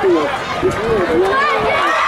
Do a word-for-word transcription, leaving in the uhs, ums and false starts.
field.